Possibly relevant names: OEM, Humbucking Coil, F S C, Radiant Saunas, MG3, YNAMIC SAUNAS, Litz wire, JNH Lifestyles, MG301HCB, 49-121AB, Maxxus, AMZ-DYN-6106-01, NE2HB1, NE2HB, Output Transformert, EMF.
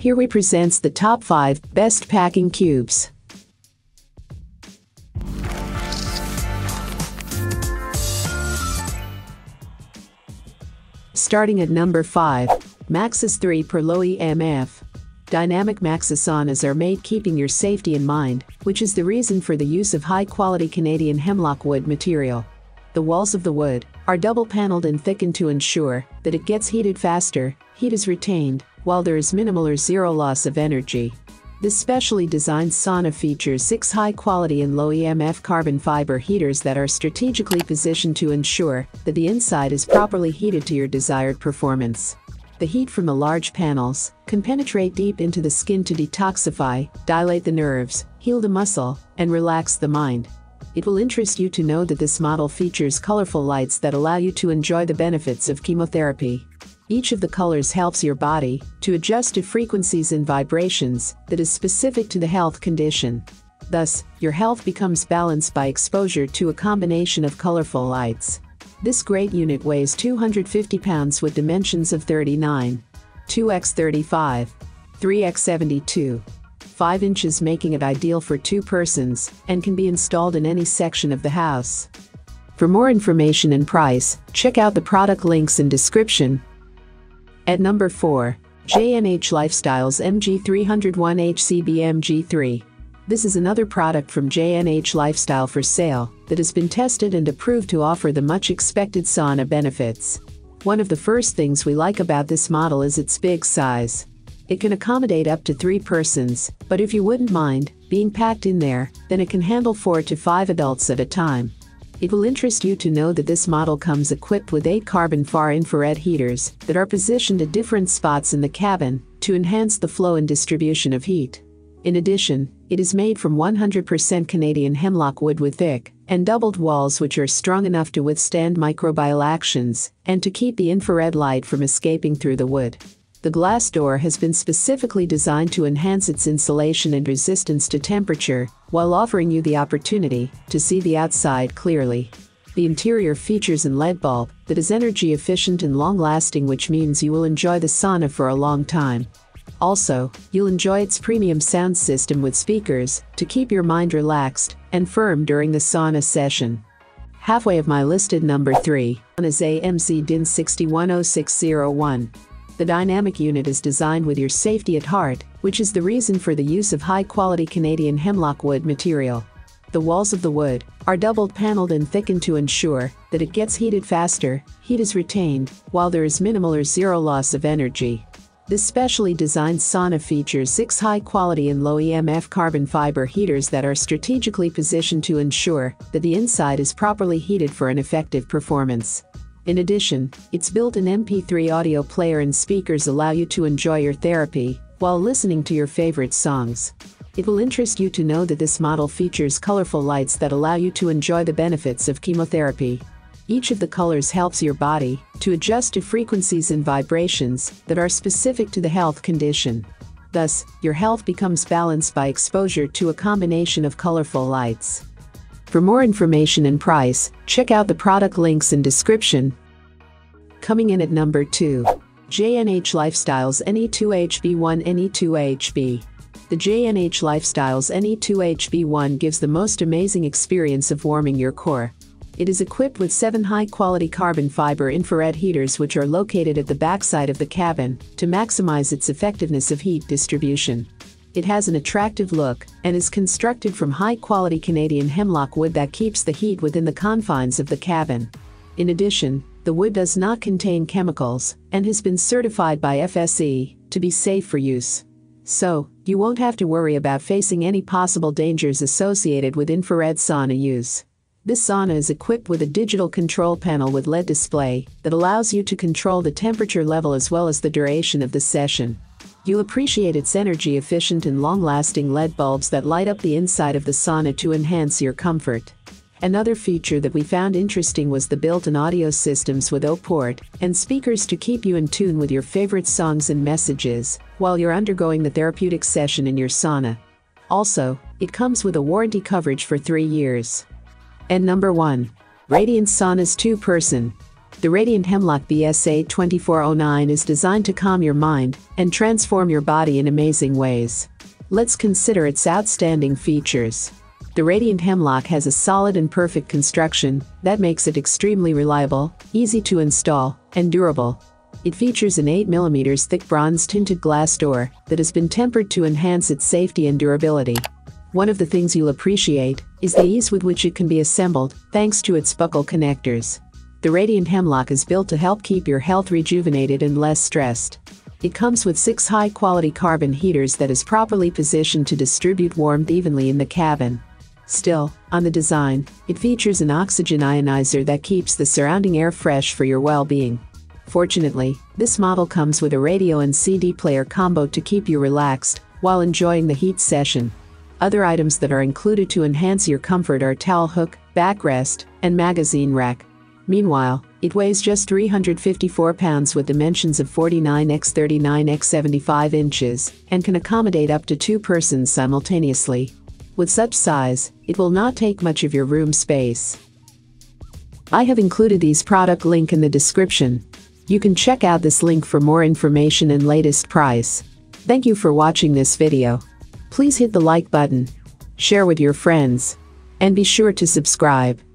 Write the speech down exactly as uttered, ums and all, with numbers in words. Here we presents the top five best packing cubes. Starting at number five, Maxxus three per low E M F. Dynamic Maxxus saunas are made keeping your safety in mind, which is the reason for the use of high-quality Canadian hemlock wood material. The walls of the wood are double-paneled and thickened to ensure that it gets heated faster, heat is retained, while there is minimal or zero loss of energy. This specially designed sauna features six high-quality and low-E M F carbon fiber heaters that are strategically positioned to ensure that the inside is properly heated to your desired performance. The heat from the large panels can penetrate deep into the skin to detoxify, dilate the nerves, heal the muscle, and relax the mind. It will interest you to know that this model features colorful lights that allow you to enjoy the benefits of chemotherapy. Each of the colors helps your body to adjust to frequencies and vibrations that is specific to the health condition. Thus, your health becomes balanced by exposure to a combination of colorful lights. This great unit weighs two hundred fifty pounds with dimensions of thirty-nine, two by thirty-five, three by seventy-two. five inches, making it ideal for two persons and can be installed in any section of the house. For more information and price, check out the product links in description. At number four, J N H Lifestyles M G three oh one H C B M G three. This is another product from J N H Lifestyle for sale that has been tested and approved to offer the much expected sauna benefits. One of the first things we like about this model is its big size. It can accommodate up to three persons, but if you wouldn't mind being packed in there, then it can handle four to five adults at a time. It will interest you to know that this model comes equipped with eight carbon far-infrared heaters that are positioned at different spots in the cabin to enhance the flow and distribution of heat. In addition, it is made from one hundred percent Canadian hemlock wood with thick and doubled walls which are strong enough to withstand microbial actions and to keep the infrared light from escaping through the wood. The glass door has been specifically designed to enhance its insulation and resistance to temperature, while offering you the opportunity to see the outside clearly. The interior features an L E D bulb that is energy efficient and long-lasting, which means you will enjoy the sauna for a long time. Also, you'll enjoy its premium sound system with speakers to keep your mind relaxed and firm during the sauna session. Halfway of my listed number three is A M Z D Y N six one zero six dash zero one. The dynamic unit is designed with your safety at heart, which is the reason for the use of high-quality Canadian hemlock wood material. The walls of the wood are doubled paneled and thickened to ensure that it gets heated faster, heat is retained, while there is minimal or zero loss of energy. This specially designed sauna features six high-quality and low-E M F carbon fiber heaters that are strategically positioned to ensure that the inside is properly heated for an effective performance. In addition, its built-in M P three audio player and speakers allow you to enjoy your therapy while listening to your favorite songs. It will interest you to know that this model features colorful lights that allow you to enjoy the benefits of chemotherapy. Each of the colors helps your body to adjust to frequencies and vibrations that are specific to the health condition. Thus, your health becomes balanced by exposure to a combination of colorful lights. For more information and price, check out the product links in description. Coming in at number two, J N H Lifestyles N E two H B one N E two H B. The J N H Lifestyles N E two H B one gives the most amazing experience of warming your core. It is equipped with seven high-quality carbon fiber infrared heaters which are located at the backside of the cabin to maximize its effectiveness of heat distribution. It has an attractive look and is constructed from high-quality Canadian hemlock wood that keeps the heat within the confines of the cabin. In addition, the wood does not contain chemicals and has been certified by F S C to be safe for use. So, you won't have to worry about facing any possible dangers associated with infrared sauna use. This sauna is equipped with a digital control panel with L E D display that allows you to control the temperature level as well as the duration of the session. You'll appreciate its energy-efficient and long-lasting L E D bulbs that light up the inside of the sauna to enhance your comfort. Another feature that we found interesting was the built-in audio systems with O-Port and speakers to keep you in tune with your favorite songs and messages while you're undergoing the therapeutic session in your sauna. Also, it comes with a warranty coverage for three years. And number one, Radiant Saunas two person. The Radiant Hemlock B S A twenty-four oh nine is designed to calm your mind and transform your body in amazing ways. Let's consider its outstanding features. The Radiant Hemlock has a solid and perfect construction that makes it extremely reliable, easy to install, and durable. It features an eight millimeter thick bronze-tinted glass door that has been tempered to enhance its safety and durability. One of the things you'll appreciate is the ease with which it can be assembled, thanks to its buckle connectors. The Radiant Hemlock is built to help keep your health rejuvenated and less stressed. It comes with six high-quality carbon heaters that is properly positioned to distribute warmth evenly in the cabin. Still, on the design, it features an oxygen ionizer that keeps the surrounding air fresh for your well-being. Fortunately, this model comes with a radio and C D player combo to keep you relaxed while enjoying the heat session. Other items that are included to enhance your comfort are towel hook, backrest, and magazine rack. Meanwhile, it weighs just three hundred fifty-four pounds with dimensions of forty-nine by thirty-nine by seventy-five inches and can accommodate up to two persons simultaneously. With such size, it will not take much of your room space. I have included these product link in the description. You can check out this link for more information and latest price. Thank you for watching this video. Please hit the like button, share with your friends, and be sure to subscribe.